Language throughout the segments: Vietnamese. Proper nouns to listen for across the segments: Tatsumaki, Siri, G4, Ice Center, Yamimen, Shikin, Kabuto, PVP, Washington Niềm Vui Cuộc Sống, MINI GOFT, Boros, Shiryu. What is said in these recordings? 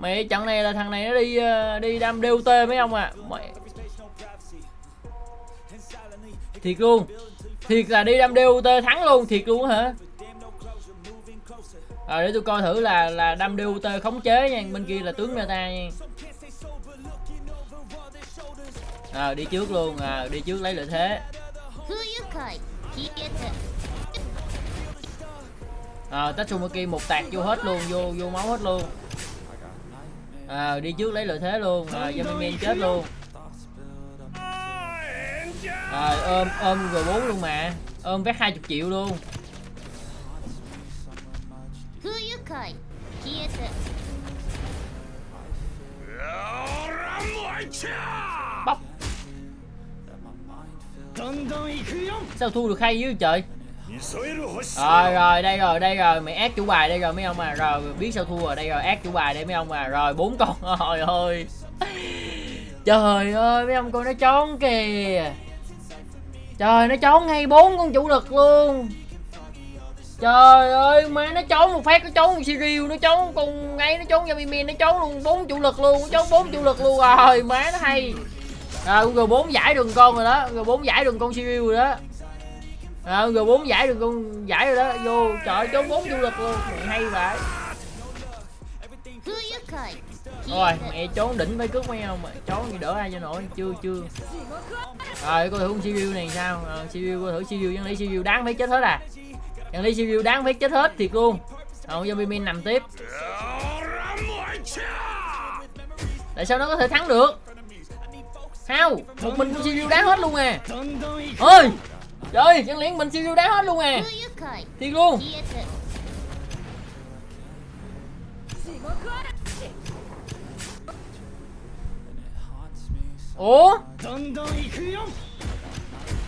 Mẹ trận này là thằng này nó đi đam DOT mấy ông à. Mẹ. Thiệt luôn. Thiệt là đi đam DOT thắng luôn. Thiệt luôn hả? Rồi để tôi coi thử là đam DOT khống chế nha. Bên kia là tướng Nata nha. Rồi đi trước luôn. À, đi trước lấy lợi thế. Tatsumaki một tạt vô hết luôn, vô máu hết luôn. Đi trước lấy lợi thế luôn. Yamimen chết luôn. Ôm G4 luôn mà. Ôm vét 20 triệu luôn. Bóc. Sao thua được hay dữ trời. Rồi đây rồi mày ác chủ bài đây rồi mấy ông à. Rồi biết sao thua rồi, đây rồi ác chủ bài đây mấy ông à. Rồi 4 con. Trời ơi, trời ơi mấy ông coi nó trốn kìa. Trời, nó trốn ngay 4 con chủ lực luôn. Trời ơi má, nó trốn một phát, nó trốn một Shiryu, nó trốn con ấy, nó trốn Yamimen, nó trốn luôn 4 chủ lực luôn, nó trốn 4 chủ lực luôn. Rồi má nó hay. Rồi G4 giải đường con rồi đó, G4 giải đường con Shiryu rồi đó. G4 giải được con giải rồi đó, vô trời trốn 4 du lịch luôn, mẹ hay vậy. Rồi mẹ trốn đỉnh với cướp mấy không, mẹ trốn thì đỡ ai cho nổi, chưa. Rồi coi thử con Siri này sao, Siri coi thử Siri, dân lý Siri đáng phải chết hết à, dân lý Siri đáng phải chết hết thiệt luôn. Rồi Yamimen nằm tiếp. Tại sao nó có thể thắng được? Sao? Một mình con Siri đáng hết luôn à. Ôi! Trời, chân liên mình siêu đá hết luôn à. Thiệt luôn. Ủa?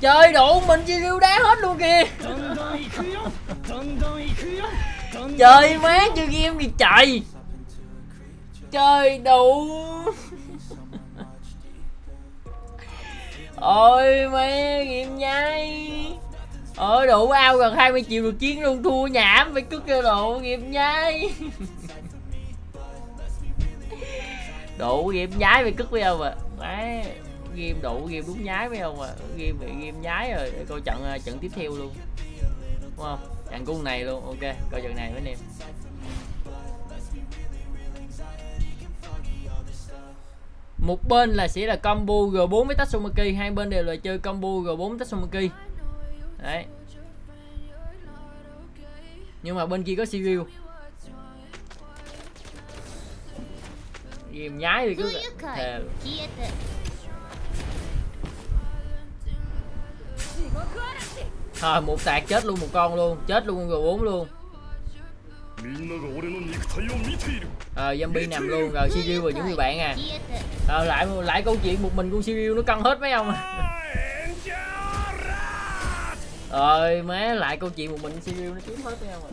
Trời đủ mình siêu đá hết luôn kìa. Trời má chơi game gì trời. Trời đủ. Ôi mẹ nghiệm nhái. Ôi đủ ao gần 20 triệu được chiến luôn, thua nhảm phải cứ kêu độ nghiệm nhái. Đủ nghiệm nhái phải cứ với không à. Đấy, game đủ game đúng nhái phải không à. Game nhái rồi, để coi trận tiếp theo luôn. Đúng không? Trận cung này luôn, ok, coi trận này với anh em. Một bên là sẽ là combo G4 với Tatsumaki, hai bên đều là chơi combo G4 Tatsumaki. Đấy. Nhưng mà bên kia có Shiryu. Game nhái thì cứ thề. Thôi một tạt chết luôn một con luôn, chết luôn con G4 luôn. Zombie nằm luôn rồi, Shiryu và những người bạn à. Lại câu chuyện một mình con Shiryu nó căng hết mấy ông à. Rồi má lại câu chuyện một mình Shiryu nó kiếm hết mấy ông à.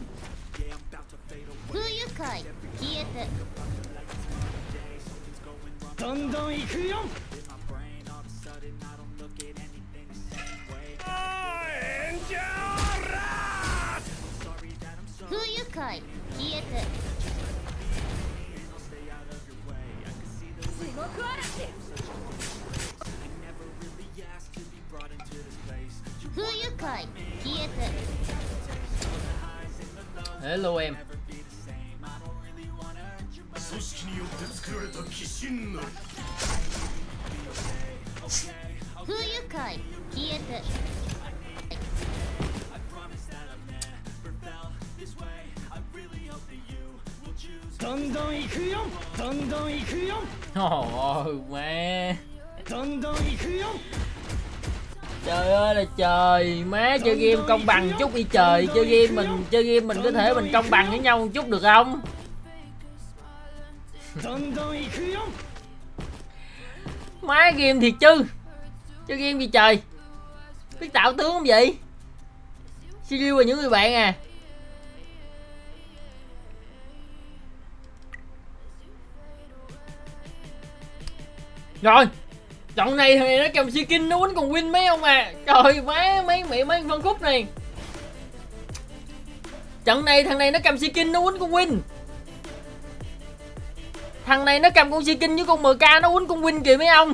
Hello em. Má. Trời ơi là trời, má chơi game công bằng chút đi trời, chơi game mình có thể mình công bằng với nhau một chút được không? Má game thiệt chứ. Chơi game gì trời. Biết tạo tướng không vậy? Shiryu và những người bạn à. Rồi trận này thì nó cầm skin nó quýnh còn win mấy ông à. Trời má mấy phân khúc này. Trận này thằng này nó cầm skin nó quýnh còn win. Thằng này nó cầm con Shikin với con MK nó quýnh con Win kìa mấy ông.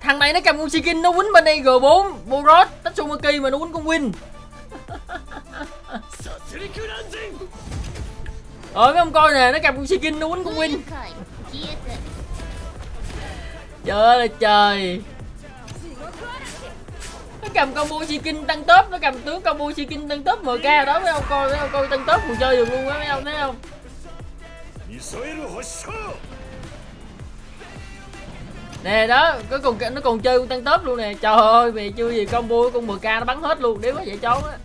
Thằng này nó cầm con Shikin nó quýnh bên đây G4 Boros Tatsumaki mà nó quýnh con Win. Mấy ông coi nè, nó cầm con Shikin nó quýnh con Win. Trời ơi trời. Nó cầm combo Shikin tăng top, nó cầm tướng combo Shikin tăng top MK đó mấy ông coi, mấy ông coi tăng top còn chơi được luôn á mấy ông thấy không? Nè đó, nó còn chơi con tăng top luôn nè. Trời ơi, mày chưa gì combo của con MK nó bắn hết luôn, đéo quá dễ trốn á.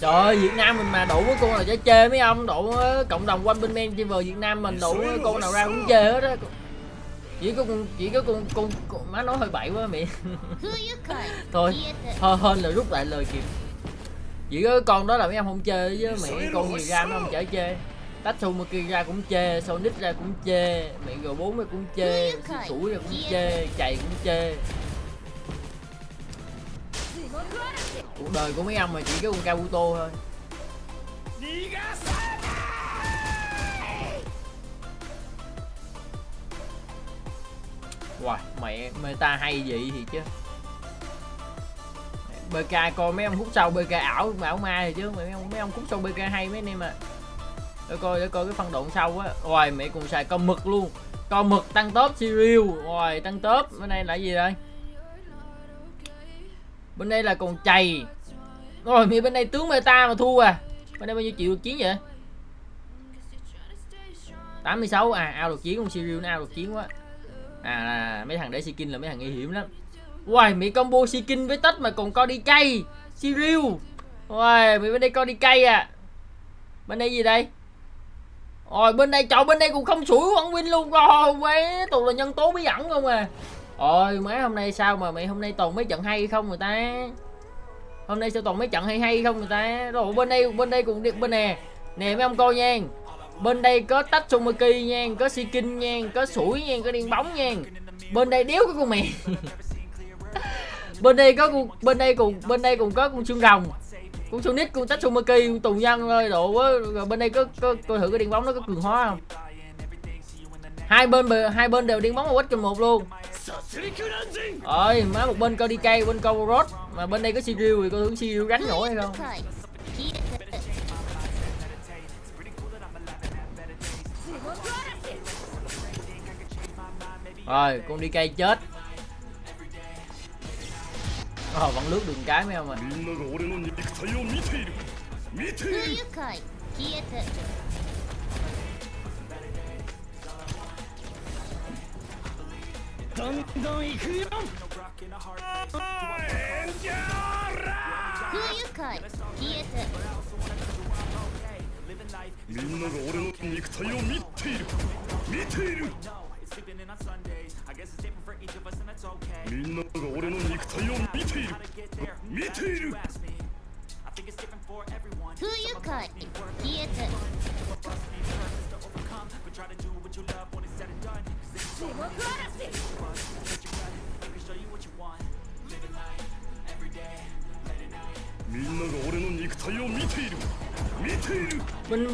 Trời ơi, Việt Nam mình mà đủ cô nào chả chê mấy ông, đủ cộng đồng quanh bên men vờ Việt Nam mình đủ cô nào ra cũng chê hết á. Chỉ có con má nói hơi bậy quá mẹ. thôi hên là rút lại lời kịp. Chỉ có con đó là mấy em không chơi với mẹ, con người ra nó không chở chê. Tatsumaki ra cũng chê, Sonic ra cũng chê, mẹ G4 ra cũng chê, Sủi ra cũng chê, chạy cũng chê. Cuộc đời của mấy ông mà chỉ có con Kabuto thôi. Wow, mẹ meta hay vậy thì chứ. BK coi mấy ông khúc sau BK ảo mà ảo ma thì chứ mấy ông khúc sau BK hay mấy anh em à. Để coi cái phân đoạn sau á. Rồi mẹ cùng xài con mực luôn. Con mực tăng top Shiryu. Rồi tăng top bên đây là gì đây? Bên đây là còn chày. Rồi mẹ bên đây tướng meta mà thua à. Bên đây bao nhiêu triệu được chiến vậy? 86 à, ao được chiến con Shiryu nó ao được chiến quá. À mấy thằng để Shikin là mấy thằng nguy hiểm lắm. Wow, mẹ combo Shikin với Tết mà còn coi đi cây Shiryu. Wow, mẹ bên đây coi đi cây à. Bên đây gì đây? Rồi bên đây chậu bên đây cũng không sủi không win luôn. Rồi mấy tụi là nhân tố bí ẩn không à. Ôi má hôm nay sao mà mẹ hôm nay toàn mấy trận hay không người ta. Hôm nay sao toàn mấy trận hay không người ta. Rồi bên đây cũng bên nè. Nè mấy ông coi nha. Bên đây có Tatsumaki nha, có Shikin nha, có Sủi nha, có Điên Bóng nha. Bên đây điếu cái con mẹ. bên đây còn có con xương rồng, con Sonic, con Tatsumaki, con Tù Nhân ơi độ quá. Rồi bên đây có coi thử cái Điên Bóng nó có cường hóa không? Hai bên đều Điên Bóng và quách kênh 1 luôn. Ôi má một bên coi DK, bên coi Boros mà bên đây có Shiryu thì coi thử Shiryu rắn nổi hay không. Rồi con đi cây chết. Ồ vẫn lướt đường cái mấy ông à.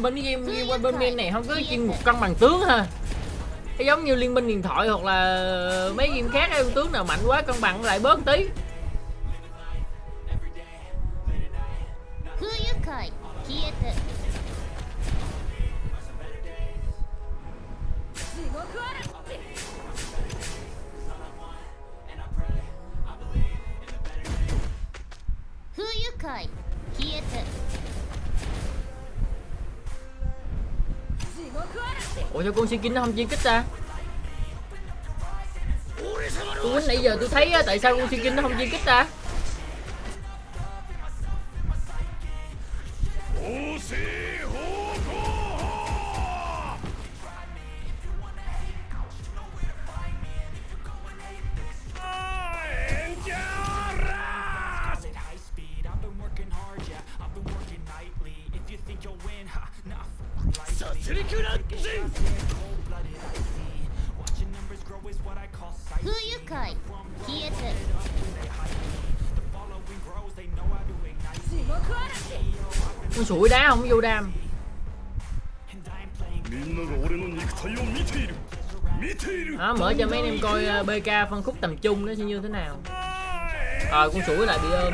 Bên game này không có chuyên mục cân bằng tướng ha. Cái giống như Liên Minh Điện Thoại hoặc là mấy game khác ấy, tướng nào mạnh quá cân bằng lại bớt tí. Ủa sao con Shikin nó không chuyên kích ta? Tôi quýnh nãy giờ tôi thấy tại sao con Shikin nó không chuyên kích ta? Who you cut? He is it. The following grows, they know. Con sủi đá không vô đam. Đó, mở cho mấy anh em coi BK phân khúc tầm trung nó sẽ như thế nào. Rồi con sủi lại bị ôm.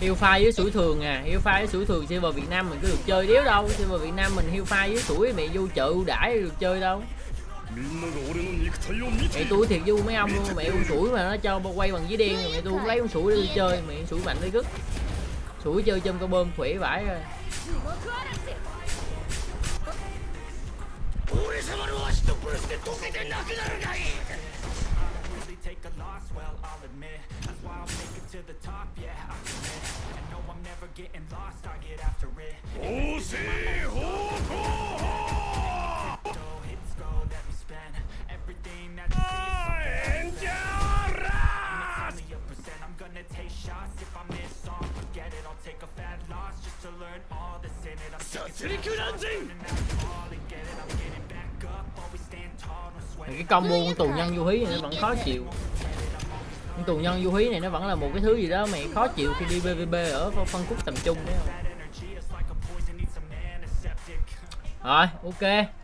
Hiêu pha với sủi thường à, hiêu pha với sủi thường server Việt Nam mình có được chơi điếu đâu, server Việt Nam mình hiêu pha với sủi mẹ vô chợ ưu đãi được chơi đâu. Mẹ tôi thiệt vui mấy ông luôn, mẹ con sủi mà nó cho quay bằng giấy đen rồi mẹ tôi cũng lấy con sủi đi chơi, mẹ con sủi mạnh tới gứt. Sủi chơi trong con bơm khỏe vãi rồi. Cái combo tù nhân vô hí này vẫn khó chịu. Tù nhân vô hí này nó vẫn là một cái thứ gì đó mày khó chịu khi đi PVP ở phân khúc tầm trung đấy không. Rồi ok.